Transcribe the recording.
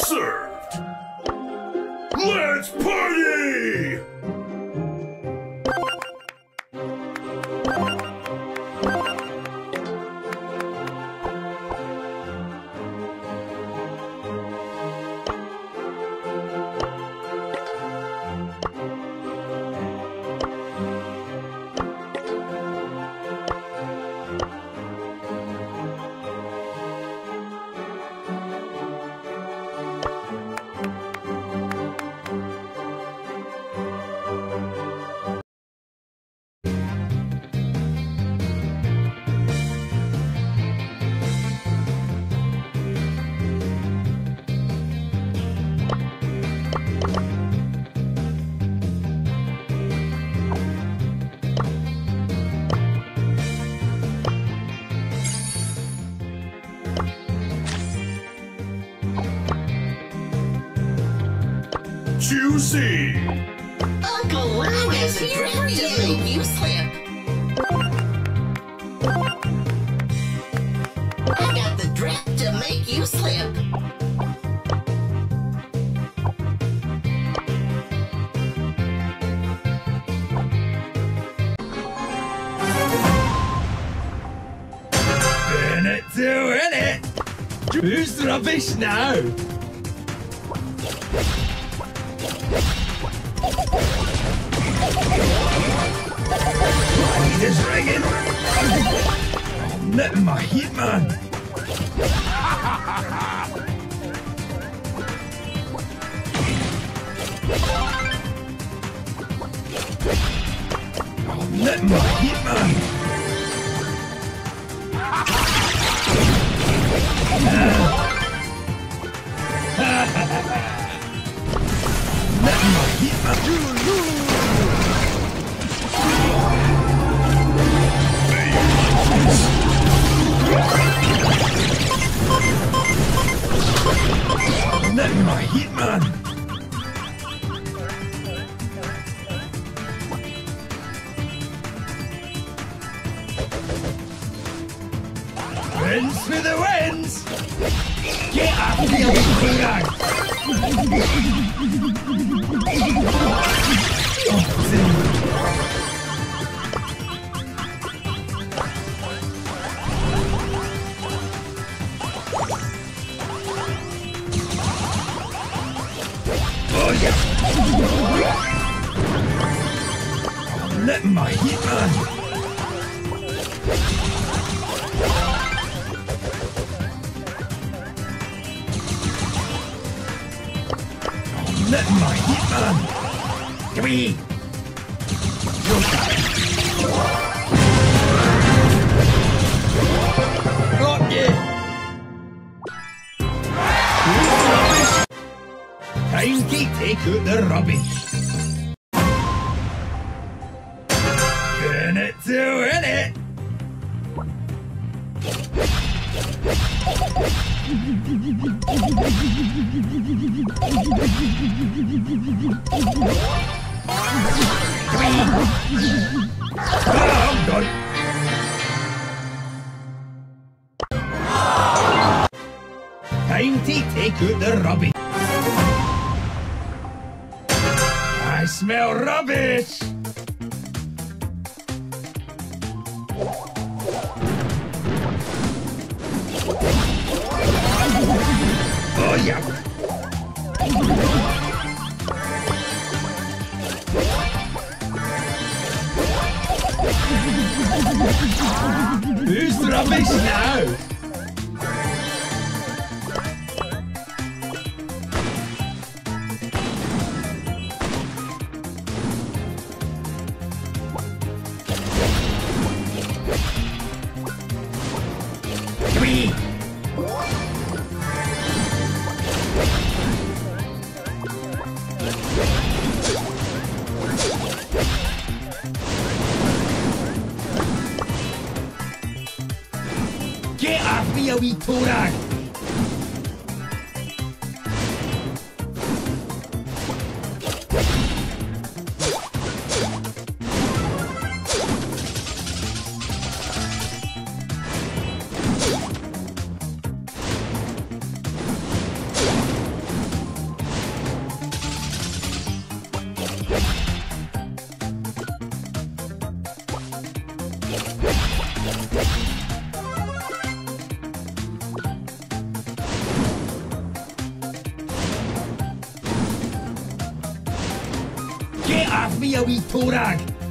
served. Let's party! Juicy! Uncle Log is here for you! Make you slip! I got the drip to make you slip! Burn it to win it! Who's rubbish now? My heat is ringing! I'm knitting my heat, man! I'm knitting my heat, man! Wins for the wins! Get up and feel Oh yeah! Let my heat burn! Let my heat burn! Come here! Got you! Time to take out the rubbish! Burn it to win it! I'm done. Time to take out the rubbish. I smell rubbish. Oh yeah! Who's rubbish now? Come here! Get off me, a wee torag! Get off me, a wee toe rag!